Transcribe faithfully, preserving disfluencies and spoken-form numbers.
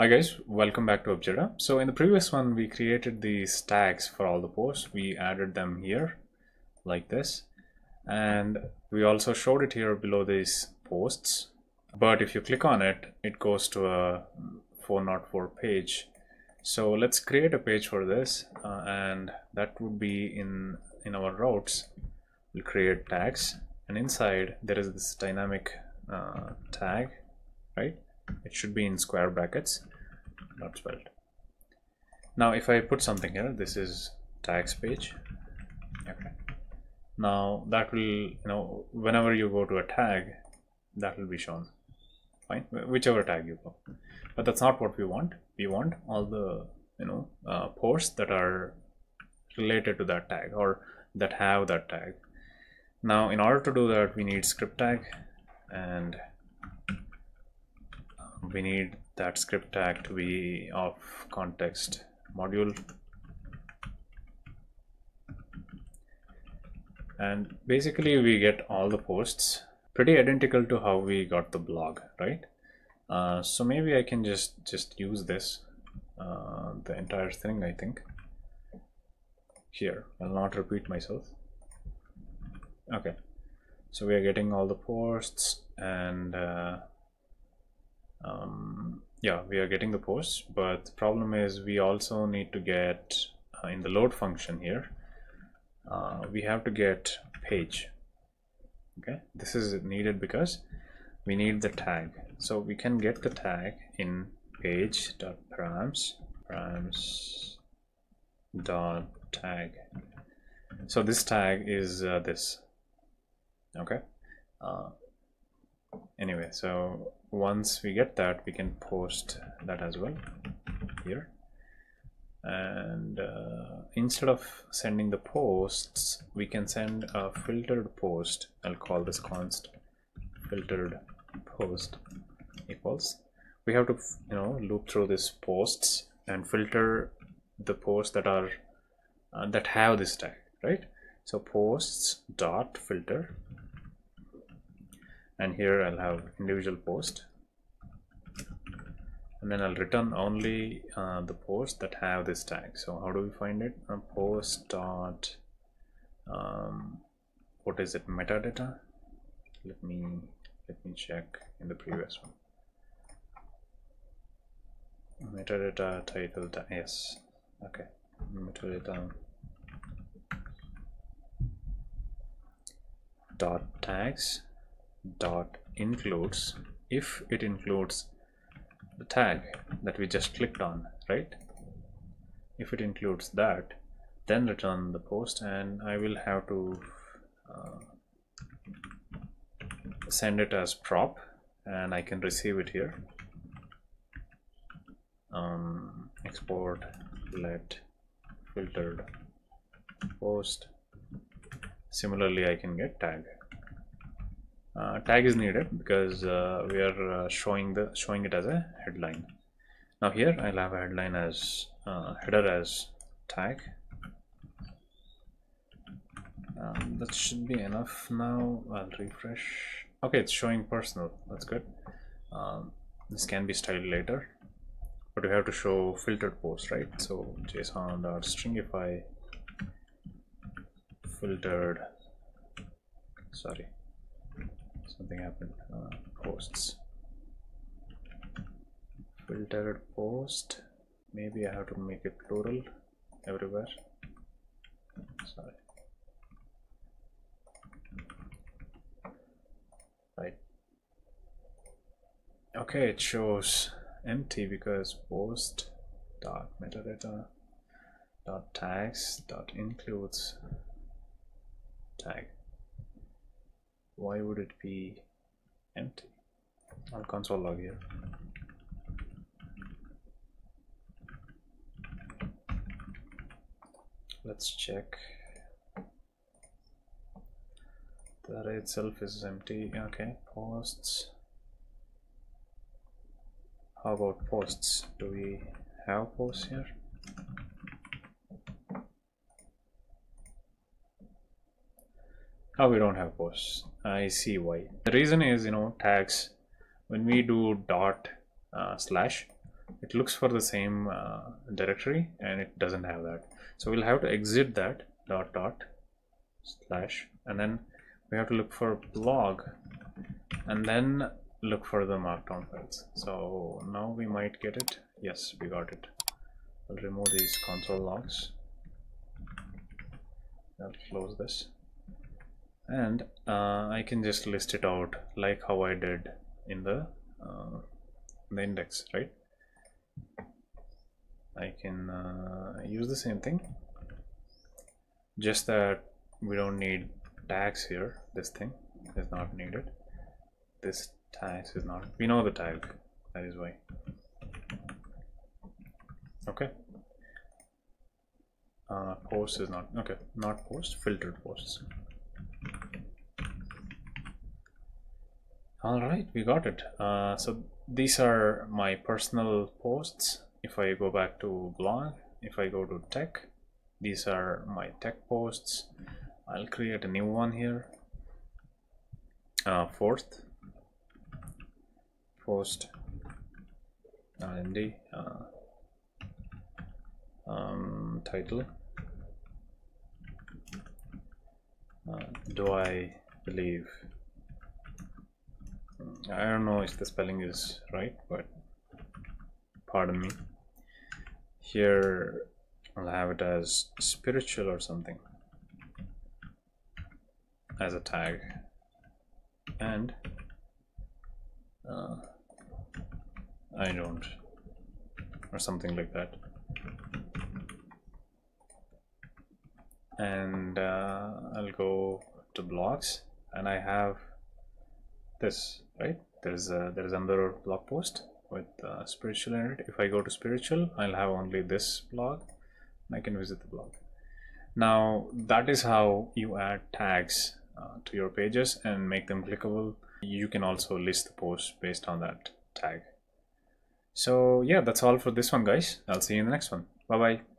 Hi guys, welcome back to WebJeda. So in the previous one, we created these tags for all the posts. We added them here like this, and we also showed it here below these posts. But if you click on it, it goes to a four oh four page. So let's create a page for this, uh, and that would be in in our routes. We'll create tags, and inside there is this dynamic uh, tag, right? It should be in square brackets, not spelled. Now if I put something here, this is tags page. Okay, now that will, you know, whenever you go to a tag, that will be shown, fine, whichever tag you go. But that's not what we want. We want all the, you know, uh, posts that are related to that tag or that have that tag. Now in order to do that, we need script tag, and we need that script tag to be of context module. And basically we get all the posts pretty identical to how we got the blog, right? Uh, so maybe I can just just use this, uh, the entire thing, I think. Here, I'll not repeat myself. Okay, so we are getting all the posts, and uh, Um, yeah, we are getting the posts, but the problem is we also need to get uh, in the load function here, uh, we have to get page. Okay, this is needed because we need the tag. So we can get the tag in page.params, params.tag. So this tag is uh, this. Okay, uh, anyway, so once we get that, we can post that as well here. And uh, instead of sending the posts, we can send a filtered post. I'll call this const filtered post equals. We have to, you know, loop through these posts and filter the posts that are uh, that have this tag, right? So posts dot filter. And here I'll have individual post, and then I'll return only uh, the posts that have this tag. So how do we find it? Uh, post dot um, what is it? Metadata. Let me let me check in the previous one. Metadata title tag. Yes. Okay. Metadata dot tags. Dot includes if it includes the tag that we just clicked on, right? If it includes that, then return the post, and I will have to uh, send it as prop, and I can receive it here. Um, export let filtered post. Similarly, I can get tag. Uh, tag is needed because uh, we are uh, showing the showing it as a headline. Now here I'll have a headline as uh, header as tag. Um, that should be enough. Now I'll refresh. Okay, it's showing personal. That's good. Um, this can be styled later, but we have to show filtered post, right? So json.stringify filtered. Sorry. Something happened. Uh, posts filtered post. Maybe I have to make it plural everywhere. Sorry. Right. Okay, it shows empty because post dot metadata dot tags dot includes tag. Why would it be empty? I'll console log here. Let's check. The array itself is empty. Okay, posts. How about posts? Do we have posts here? Oh, we don't have posts. I see why. The reason is, you know, tags, when we do dot uh, slash, it looks for the same uh, directory and it doesn't have that. So we'll have to exit that dot dot slash, and then we have to look for blog and then look for the markdown files. So now we might get it. Yes, we got it. I'll remove these console logs. I'll close this, and uh, I can just list it out like how I did in the uh, the index, right? I can uh, use the same thing, just that we don't need tags here. This thing is not needed. This tag is not, we know the tag, that is why. Okay, uh, post is not, okay, not post, filtered posts. All right, we got it. Uh, so these are my personal posts. If I go back to blog, if I go to tech, these are my tech posts. I'll create a new one here. Uh, fourth post R and D uh, um, title. Uh, do I believe? I don't know if the spelling is right, but pardon me. Here I'll have it as spiritual or something as a tag, and uh, I don't, or something like that. And uh, I'll go to blogs, and I have this, right? There's a, there's another blog post with uh, spiritual in it. If I go to spiritual, I'll have only this blog, and I can visit the blog. Now that is how you add tags uh, to your pages and make them clickable. You can also list the posts based on that tag. So yeah, that's all for this one, guys. I'll see you in the next one. Bye bye.